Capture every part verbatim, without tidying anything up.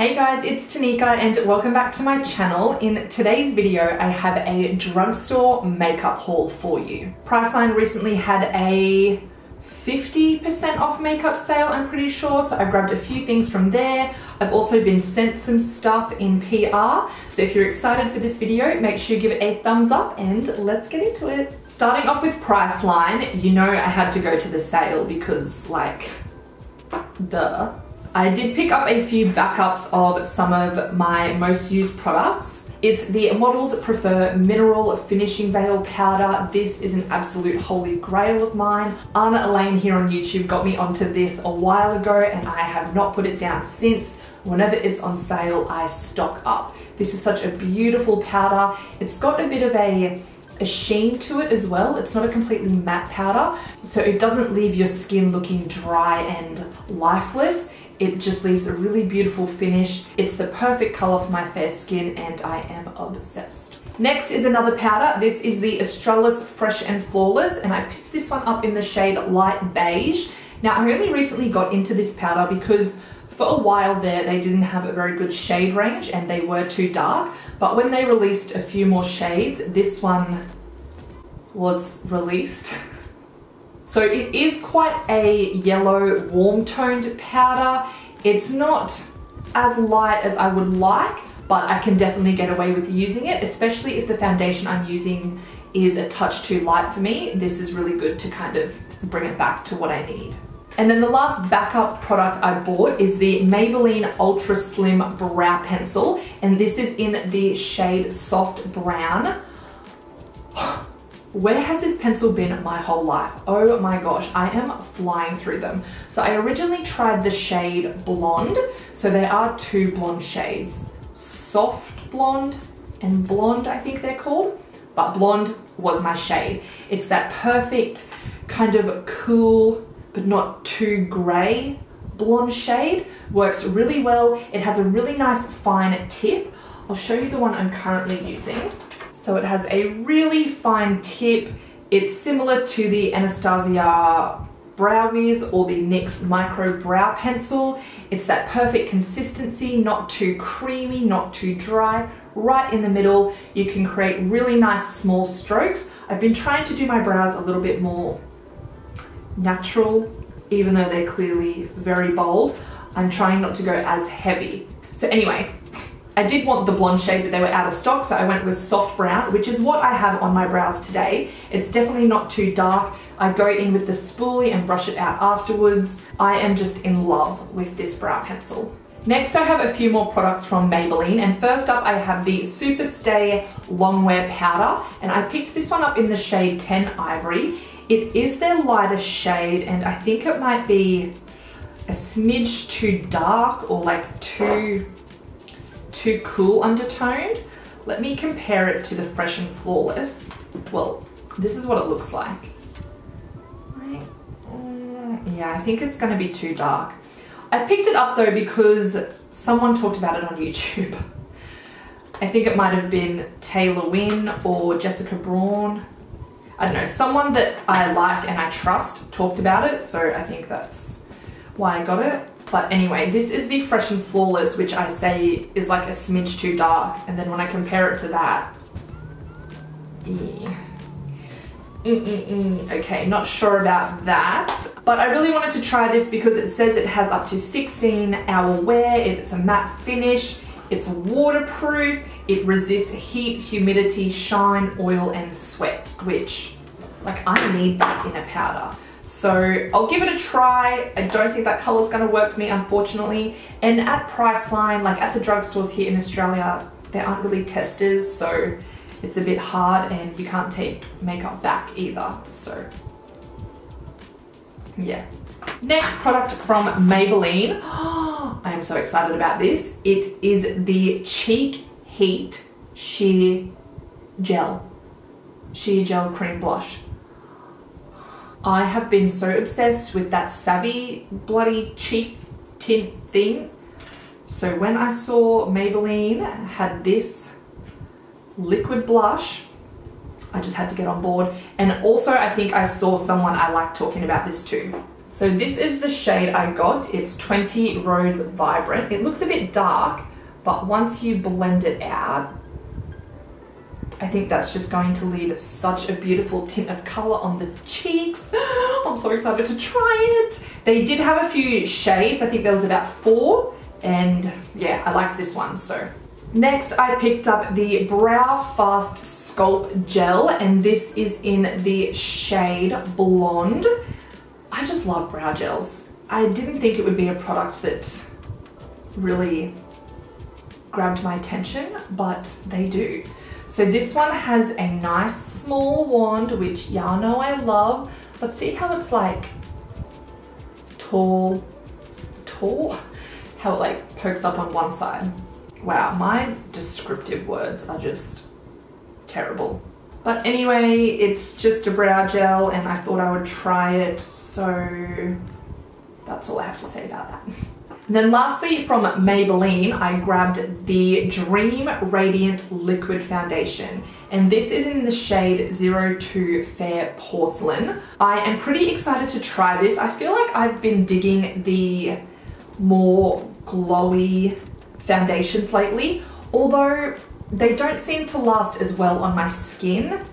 Hey guys, it's Tanika and welcome back to my channel. In today's video, I have a drugstore makeup haul for you. Priceline recently had a fifty percent off makeup sale, I'm pretty sure, so I grabbed a few things from there. I've also been sent some stuff in P R, so if you're excited for this video, make sure you give it a thumbs up and let's get into it. Starting off with Priceline, you know I had to go to the sale because, like, duh. I did pick up a few backups of some of my most used products. It's the Models Prefer Mineral Finishing Veil Powder. This is an absolute holy grail of mine. Anna Elaine here on YouTube got me onto this a while ago and I have not put it down since. Whenever it's on sale, I stock up. This is such a beautiful powder. It's got a bit of a a sheen to it as well. It's not a completely matte powder, so it doesn't leave your skin looking dry and lifeless. It just leaves a really beautiful finish. It's the perfect color for my fair skin and I am obsessed. Next is another powder. This is the Australis Fresh and Flawless and I picked this one up in the shade Light Beige. Now I only recently got into this powder because for a while there they didn't have a very good shade range and they were too dark. But when they released a few more shades, this one was released. So it is quite a yellow, warm-toned powder. It's not as light as I would like, but I can definitely get away with using it, especially if the foundation I'm using is a touch too light for me. This is really good to kind of bring it back to what I need. And then the last backup product I bought is the Maybelline Ultra Slim Brow Pencil, and this is in the shade Soft Brown. Where has this pencil been my whole life? Oh my gosh, I am flying through them. So I originally tried the shade Blonde. So there are two blonde shades, Soft Blonde and Blonde, I think they're called. But Blonde was my shade. It's that perfect kind of cool, but not too grey blonde shade. Works really well. It has a really nice fine tip. I'll show you the one I'm currently using. So it has a really fine tip. It's similar to the Anastasia Brow Wiz or the NYX Micro Brow Pencil. It's that perfect consistency, not too creamy, not too dry, right in the middle. You can create really nice small strokes. I've been trying to do my brows a little bit more natural, even though they're clearly very bold. I'm trying not to go as heavy. So anyway, I did want the blonde shade, but they were out of stock, so I went with Soft Brown, which is what I have on my brows today. It's definitely not too dark. I go in with the spoolie and brush it out afterwards. I am just in love with this brow pencil. Next, I have a few more products from Maybelline, and first up I have the Superstay Longwear Powder, and I picked this one up in the shade ten Ivory. It is their lightest shade, and I think it might be a smidge too dark or like too... too cool undertoned. Let me compare it to the Fresh and Flawless. Well, this is what it looks like. Right. Mm, yeah, I think it's gonna be too dark. I picked it up though because someone talked about it on YouTube. I think it might have been Taylor Wynn or Jessica Braun. I don't know, someone that I like and I trust talked about it, so I think that's why I got it. But anyway, this is the Fresh and Flawless, which I say is like a smidge too dark. And then when I compare it to that, mm, mm, mm, okay, not sure about that. But I really wanted to try this because it says it has up to sixteen hour wear. It's a matte finish. It's waterproof. It resists heat, humidity, shine, oil, and sweat, which, like, I need that in a powder. So I'll give it a try. I don't think that color's gonna work for me, unfortunately. And at Priceline, like at the drugstores here in Australia, there aren't really testers, so it's a bit hard and you can't take makeup back either, so yeah. Next product from Maybelline. Oh, I am so excited about this. It is the Cheek Heat Sheer Gel. Sheer Gel Cream Blush. I have been so obsessed with that Savvy bloody cheek tint thing. So when I saw Maybelline had this liquid blush, I just had to get on board. And also I think I saw someone I like talking about this too. So this is the shade I got. It's twenty Rose Vibrant. It looks a bit dark, but once you blend it out, I think that's just going to leave such a beautiful tint of color on the cheeks. I'm so excited to try it. They did have a few shades. I think there was about four, and yeah, I liked this one. So next I picked up the Brow Fast Sculpt Gel, and this is in the shade Blonde. I just love brow gels. I didn't think it would be a product that really grabbed my attention, but they do. So this one has a nice small wand, which y'all know I love, but see how it's like tall, tall? How it like pokes up on one side. Wow, my descriptive words are just terrible. But anyway, it's just a brow gel and I thought I would try it, so that's all I have to say about that. And then lastly, from Maybelline, I grabbed the Dream Radiant Liquid Foundation. And this is in the shade zero two Fair Porcelain. I am pretty excited to try this. I feel like I've been digging the more glowy foundations lately, although they don't seem to last as well on my skin.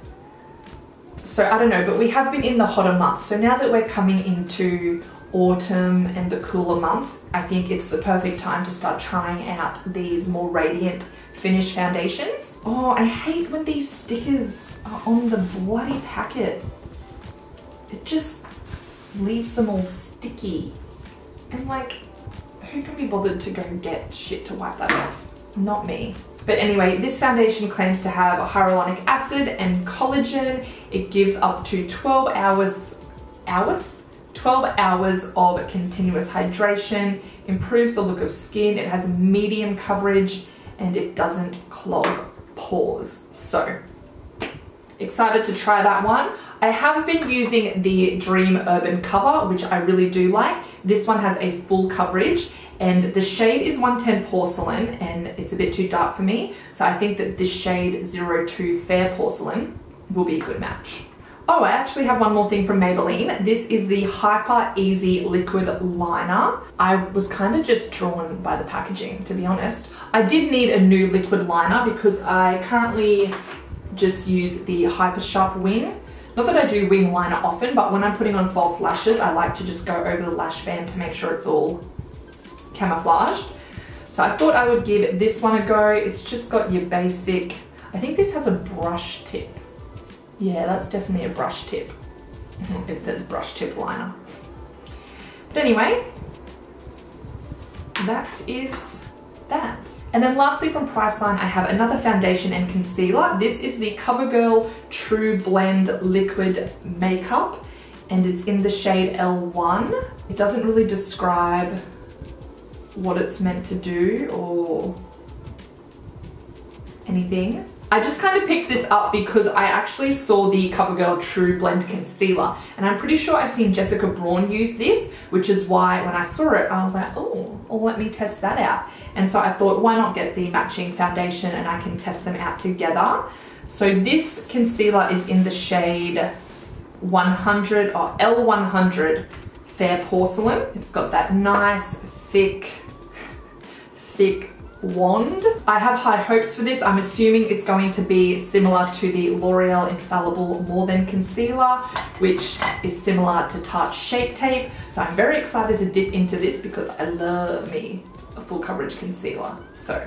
So I don't know, but we have been in the hotter months. So now that we're coming into autumn and the cooler months, I think it's the perfect time to start trying out these more radiant finish foundations. Oh, I hate when these stickers are on the bloody packet. It just leaves them all sticky. And like, who can be bothered to go get shit to wipe that off? Not me. But anyway, this foundation claims to have hyaluronic acid and collagen. It gives up to twelve hours, hours? twelve hours of continuous hydration, improves the look of skin, it has medium coverage, and it doesn't clog pores. So excited to try that one. I have been using the Dream Urban Cover, which I really do like. This one has a full coverage, and the shade is one ten Porcelain, and it's a bit too dark for me. So I think that this shade zero two Fair Porcelain will be a good match. Oh, I actually have one more thing from Maybelline. This is the Hyper Easy Liquid Liner. I was kind of just drawn by the packaging, to be honest. I did need a new liquid liner because I currently just use the Hyper Sharp Wing. Not that I do wing liner often, but when I'm putting on false lashes, I like to just go over the lash band to make sure it's all camouflaged. So I thought I would give this one a go. It's just got your basic, I think this has a brush tip. Yeah, that's definitely a brush tip. It says brush tip liner. But anyway, that is that. And then lastly from Priceline, I have another foundation and concealer. This is the CoverGirl True Blend Liquid Makeup, and it's in the shade L one. It doesn't really describe what it's meant to do or anything. I just kind of picked this up because I actually saw the CoverGirl True Blend Concealer, and I'm pretty sure I've seen Jessica Braun use this, which is why when I saw it, I was like, oh, well, let me test that out. And so I thought, why not get the matching foundation and I can test them out together. So this concealer is in the shade one hundred or L one hundred Fair Porcelain. It's got that nice, thick, thick, wand. I have high hopes for this. I'm assuming it's going to be similar to the L'Oreal Infallible More Than Concealer, which is similar to Tarte Shape Tape. So I'm very excited to dip into this because I love me a full coverage concealer. So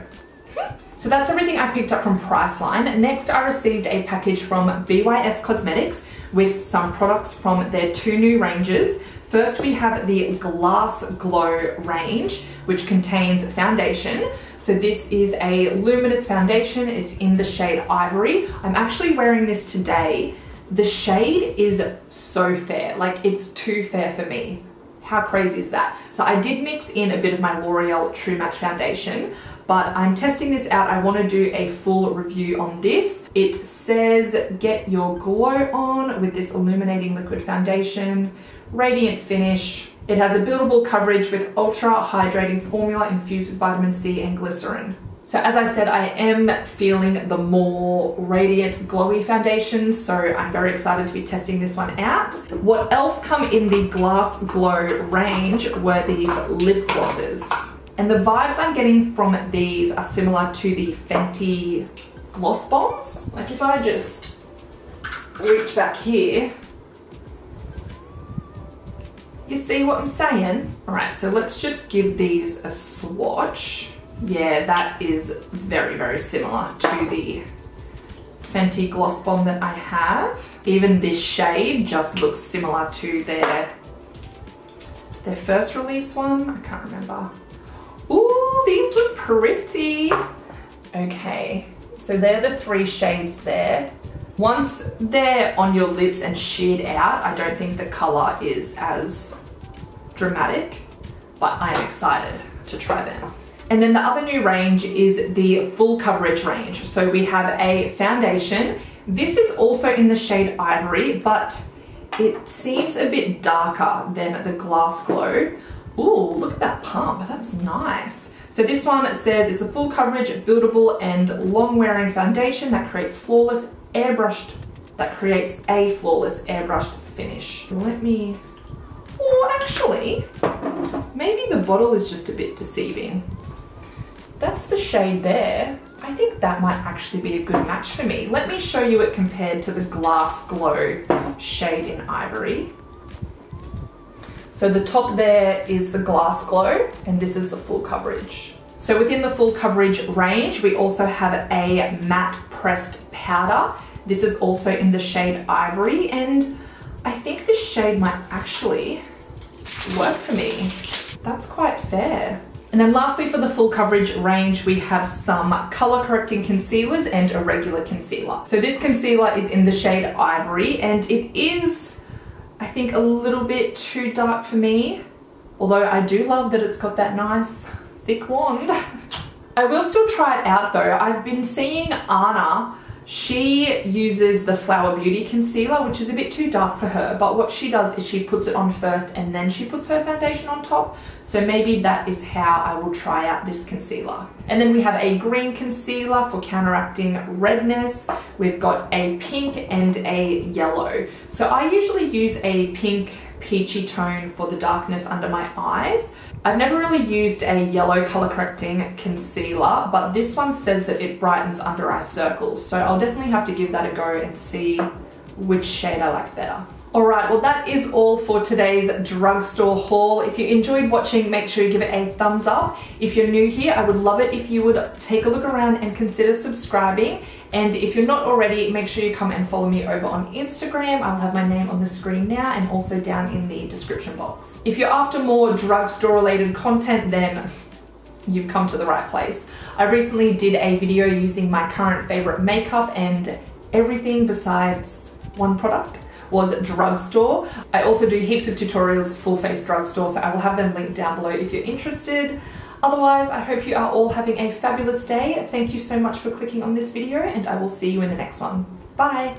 So that's everything I picked up from Priceline. Next, I received a package from B Y S Cosmetics with some products from their two new ranges. First, we have the Glass Glow range, which contains foundation. So this is a luminous foundation. It's in the shade Ivory. I'm actually wearing this today. The shade is so fair, like it's too fair for me. How crazy is that? So I did mix in a bit of my L'Oreal True Match foundation, but I'm testing this out. I want to do a full review on this. It says, get your glow on with this illuminating liquid foundation, radiant finish. It has a buildable coverage with ultra hydrating formula infused with vitamin C and glycerin. So as I said, I am feeling the more radiant glowy foundation, so I'm very excited to be testing this one out. What else come in the Glass Glow range were these lip glosses. And the vibes I'm getting from these are similar to the Fenty gloss bombs. Like if I just reach back here, you see what I'm saying? All right, so let's just give these a swatch. Yeah, that is very, very similar to the Fenty gloss bomb that I have. Even this shade just looks similar to their, their first release one. I can't remember. Ooh, these look pretty. Okay, so they're the three shades there. Once they're on your lips and sheared out, I don't think the color is as dramatic, but I'm excited to try them. And then the other new range is the full coverage range. So we have a foundation. This is also in the shade Ivory, but it seems a bit darker than the Glass Glow. Ooh, look at that pump, that's nice. So this one says it's a full coverage, buildable and long wearing foundation that creates flawless airbrushed, that creates a flawless airbrushed finish. Let me, oh, actually, maybe the bottle is just a bit deceiving. That's the shade there. I think that might actually be a good match for me. Let me show you it compared to the Glass Glow shade in Ivory. So the top there is the Glass Glow and this is the full coverage. So within the full coverage range, we also have a matte pressed powder. This is also in the shade Ivory and I think this shade might actually work for me. That's quite fair. And then lastly for the full coverage range, we have some color correcting concealers and a regular concealer. So this concealer is in the shade Ivory and it is, I think, a little bit too dark for me. Although I do love that it's got that nice thick wand. I will still try it out though. I've been seeing Anna, she uses the Flower Beauty concealer, which is a bit too dark for her, but what she does is she puts it on first and then she puts her foundation on top. So maybe that is how I will try out this concealer. And then we have a green concealer for counteracting redness. We've got a pink and a yellow. So I usually use a pink peachy tone for the darkness under my eyes. I've never really used a yellow color correcting concealer, but this one says that it brightens under eye circles. So I'll definitely have to give that a go and see which shade I like better. All right, well that is all for today's drugstore haul. If you enjoyed watching, make sure you give it a thumbs up. If you're new here, I would love it if you would take a look around and consider subscribing. And if you're not already, make sure you come and follow me over on Instagram. I'll have my name on the screen now and also down in the description box. If you're after more drugstore related content, then you've come to the right place. I recently did a video using my current favorite makeup and everything besides one product was drugstore. I also do heaps of tutorials full face drugstore, so I will have them linked down below if you're interested. Otherwise, I hope you are all having a fabulous day. Thank you so much for clicking on this video and I will see you in the next one. Bye.